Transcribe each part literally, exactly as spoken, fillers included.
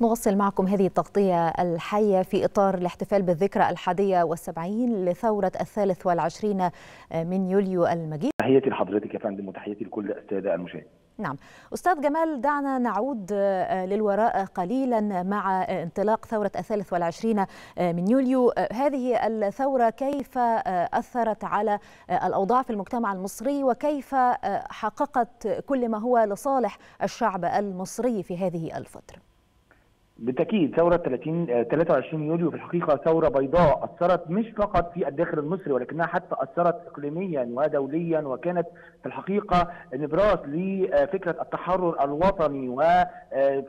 نواصل معكم هذه التغطية الحية في إطار الاحتفال بالذكرى الحادية والسبعين لثورة الثالث والعشرين من يوليو المجيد. تحياتي لحضرتك يا فندم وتحياتي لكل السادة المشاهدين. نعم أستاذ جمال، دعنا نعود للوراء قليلا مع انطلاق ثورة الثالث والعشرين من يوليو. هذه الثورة كيف أثرت على الأوضاع في المجتمع المصري وكيف حققت كل ما هو لصالح الشعب المصري في هذه الفترة؟ بالتأكيد ثورة ثلاثة وعشرين يوليو في الحقيقة ثورة بيضاء أثرت مش فقط في الداخل المصري ولكنها حتى أثرت إقليميا ودوليا، وكانت في الحقيقة نبراس لفكرة التحرر الوطني. وفي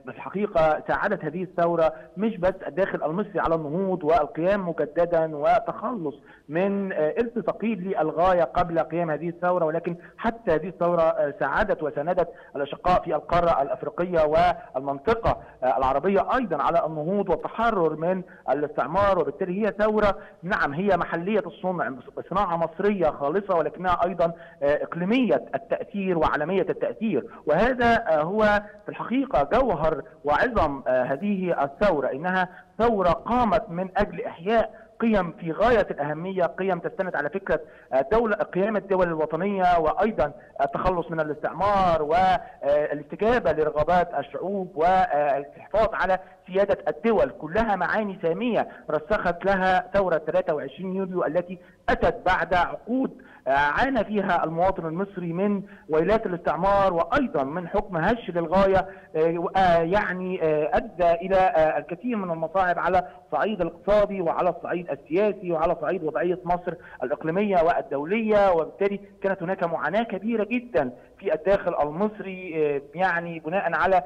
الحقيقة ساعدت هذه الثورة مش بس الداخل المصري على النهوض والقيام مجددا وتخلص من إرث ثقيل للغاية قبل قيام هذه الثورة، ولكن حتى هذه الثورة ساعدت وساندت الأشقاء في القارة الأفريقية والمنطقة العربية ايضا على النهوض والتحرر من الاستعمار. وبالتالي هي ثوره، نعم هي محليه الصنع بصناعه مصريه خالصه، ولكنها ايضا اقليميه التاثير وعالميه التاثير، وهذا هو في الحقيقه جوهر وعظم هذه الثوره، انها ثوره قامت من اجل احياء قيم في غاية الأهمية، قيم تستند على فكرة دولة قيام الدول الوطنية وأيضا التخلص من الاستعمار والاستجابة لرغبات الشعوب والحفاظ على سيادة الدول. كلها معاني سامية رسخت لها ثورة ثلاثة وعشرين يوليو التي أتت بعد عقود عانى فيها المواطن المصري من ويلات الاستعمار وأيضا من حكم هش للغاية، يعني أدى إلى الكثير من المصاعب على الصعيد الاقتصادي وعلى الصعيد السياسي وعلى صعيد وضعية مصر الإقليمية والدولية. وبالتالي كانت هناك معاناة كبيرة جدا في الداخل المصري، يعني بناء على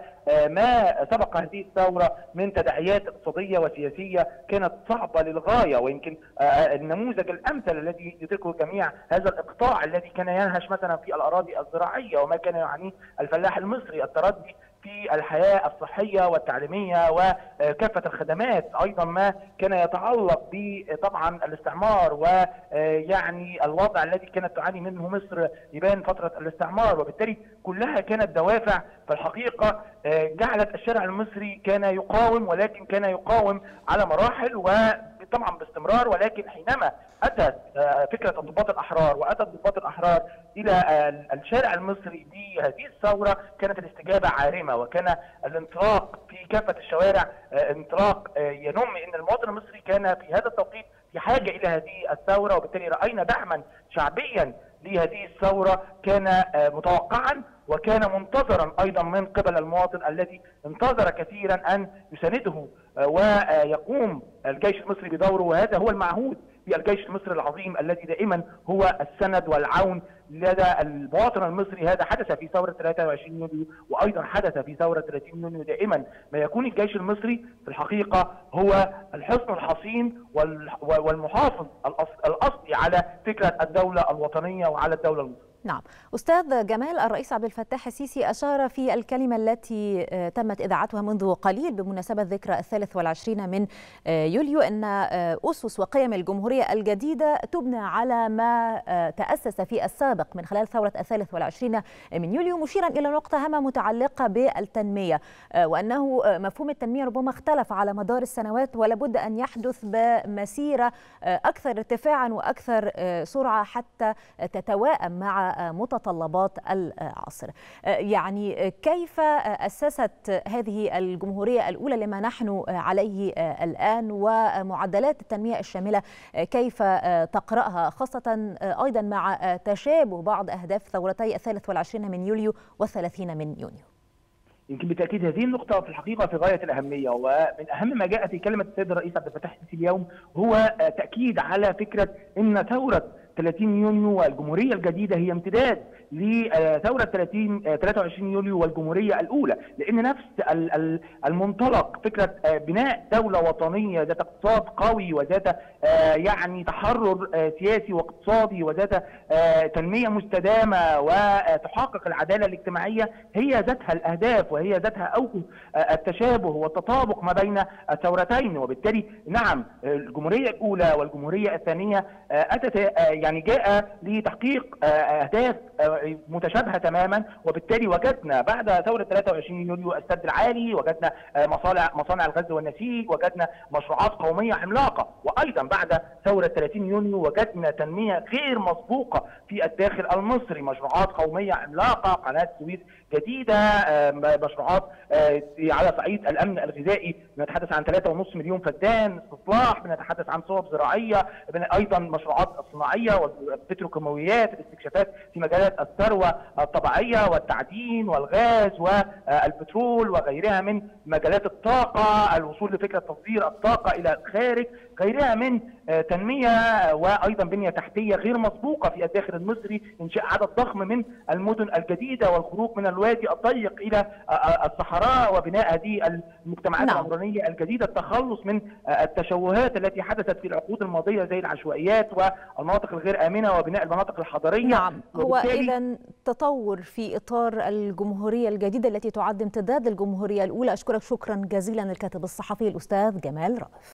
ما سبق هذه الثورة من تداعيات اقتصادية وسياسية كانت صعبة للغاية. ويمكن النموذج الأمثل الذي يدركه جميع هذا الإقطاع الذي كان ينهش مثلا في الأراضي الزراعية وما كان يعنيه الفلاح المصري، التردي في الحياة الصحية والتعليمية وكافة الخدمات، أيضا ما كان يتعلق بطبعا الاستعمار ويعني الوضع الذي كانت تعاني منه مصر يبان فترة الاستعمار. وبالتالي كلها كانت دوافع في الحقيقة جعلت الشارع المصري كان يقاوم، ولكن كان يقاوم على مراحل و طبعا باستمرار. ولكن حينما اتت فكره الضباط الاحرار واتت ضباط الاحرار الى الشارع المصري بهذه الثوره، كانت الاستجابه عارمه وكان الانطلاق في كافه الشوارع انطلاق ينم ان المواطن المصري كان في هذا التوقيت في حاجه الى هذه الثوره. وبالتالي راينا دعما شعبيا لهذه الثوره كان متوقعا وكان منتظرا ايضا من قبل المواطن الذي انتظر كثيرا ان يسانده ويقوم الجيش المصري بدوره، وهذا هو المعهود بالجيش المصري العظيم الذي دائما هو السند والعون لدى المواطن المصري. هذا حدث في ثورة ثلاثة وعشرين يوليو وايضا حدث في ثورة ثلاثين يونيو. دائما ما يكون الجيش المصري في الحقيقة هو الحصن الحصين والمحافظ الاصلي على فكرة الدولة الوطنية وعلى الدولة المصرية. نعم أستاذ جمال، الرئيس عبد الفتاح السيسي أشار في الكلمة التي تمت إذاعتها منذ قليل بمناسبة ذكرى الثالث والعشرين من يوليو أن أسس وقيم الجمهورية الجديدة تبنى على ما تأسس في السابق من خلال ثورة الثالث والعشرين من يوليو، مشيرا إلى نقطة هامة متعلقة بالتنمية وأنه مفهوم التنمية ربما اختلف على مدار السنوات ولابد أن يحدث بمسيرة أكثر ارتفاعا وأكثر سرعة حتى تتواءم مع متطلبات العصر. يعني كيف أسست هذه الجمهورية الأولى لما نحن عليه الآن، ومعدلات التنمية الشاملة كيف تقرأها، خاصة أيضا مع تشابه بعض أهداف ثورتي الثالث والعشرين من يوليو والثلاثين من يونيو؟ يمكن بالتاكيد هذه النقطة في الحقيقة في غاية الأهمية، ومن أهم ما جاء في كلمة السيد الرئيس عبد الفتاح السيسي اليوم هو تأكيد على فكرة أن ثورة ثلاثين يونيو والجمهورية الجديدة هي امتداد لثورة ثلاثين ثلاثة وعشرين يوليو والجمهورية الأولى، لأن نفس المنطلق فكرة بناء دولة وطنية ذات اقتصاد قوي وذات يعني تحرر سياسي واقتصادي وذات تنمية مستدامة وتحقق العدالة الاجتماعية هي ذاتها الأهداف وهي ذاتها أوجه التشابه والتطابق ما بين الثورتين. وبالتالي نعم الجمهورية الأولى والجمهورية الثانية أتت يعني جاء لتحقيق أهداف متشابهه تماما، وبالتالي وجدنا بعد ثوره ثلاثة وعشرين يوليو السد العالي، وجدنا مصانع مصانع الغاز والنسيج، وجدنا مشروعات قوميه عملاقه، وايضا بعد ثوره ثلاثين يونيو وجدنا تنميه غير مسبوقه في الداخل المصري، مشروعات قوميه عملاقه، قناه السويس جديده، مشروعات على صعيد الامن الغذائي بنتحدث عن ثلاثة ونص مليون فدان، استصلاح، بنتحدث عن صوب زراعيه، ايضا مشروعات صناعيه والبتروكيماويات، الاستكشافات في مجالات الثروه الطبيعيه والتعدين والغاز والبترول وغيرها من مجالات الطاقه، الوصول لفكره تصدير الطاقه الى الخارج، غيرها من تنميه وايضا بنيه تحتيه غير مسبوقه في الداخل المصري، انشاء عدد ضخم من المدن الجديده والخروج من الوادي الضيق الى الصحراء وبناء هذه المجتمعات نعم. العمرانيه الجديده، التخلص من التشوهات التي حدثت في العقود الماضيه زي العشوائيات والمناطق الغير امنه وبناء المناطق الحضريه. نعم، هو اذا تطور في اطار الجمهوريه الجديده التي تعد امتداد الجمهوريه الاولى. اشكرك شكرا جزيلا الكاتب الصحفي الاستاذ جمال رائف.